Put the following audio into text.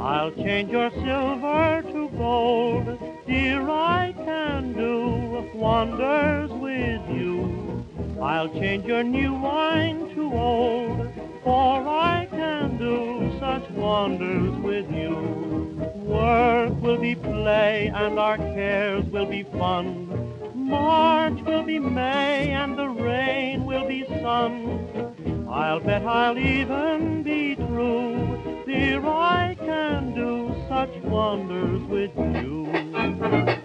I'll change your silver to gold, dear, I can do wonders with you. I'll change your new wine to old, for I can do such wonders with you. Work will be play and our cares will be fun. March will be May and the rain will be sun. I'll bet I'll even be true, dear, I can do such wonders with you.